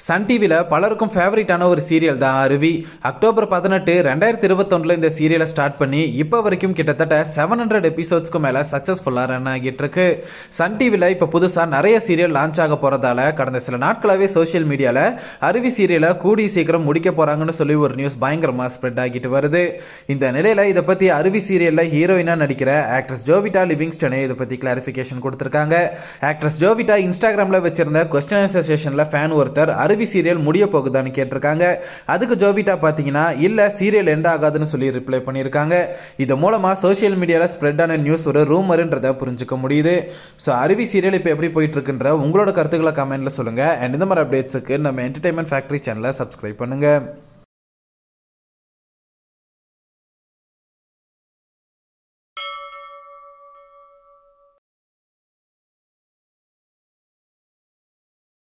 Santi Villa, Palarkum favorite over serial, the Aruvi, October 18, Randai Thiruvatondla in the serial start Pani, Ipa Vakim Kitata, 700 episodes Kumala, successful Arana Gitrake, Santi Villa, Papudusan, Araya serial, Lanchaga Poradala, Karnasalanat Clave, social media, Aruvi serial, Kudi Sekram, Mudika Poranga Solivor News, Bangrama spread Dagitaverde, in the Nerela, the Pati Aruvi serial, heroine Nadikara, actress Jovita Livingston, the Pati clarification Kutranga, actress Jovita, Instagram Lavachana, question association, la fan worther. Aruvi serial முடிய போகுதான்னு கேட்டிருக்காங்க அதுக்கு ஜோவிட்டா பாத்தீங்கன்னா இல்ல serial end ஆகாதுன்னு சொல்லி reply பண்ணிருக்காங்க இது மூலமா social மீடியால ஸ்ப்ரெட் ஆன நியூஸ் ஒரு ரூமர்ன்றதை புரிஞ்சுக்க முடியுது சோ அருவி serial இப்ப எப்படி போயிட்டு இருக்குன்ற உங்களோட கருத்துக்களை கமெண்ட்ல சொல்லுங்க and இந்த மாதிரி அப்டேட்ஸ்க்கு நம்ம entertainment factory channel subscribe பண்ணுங்க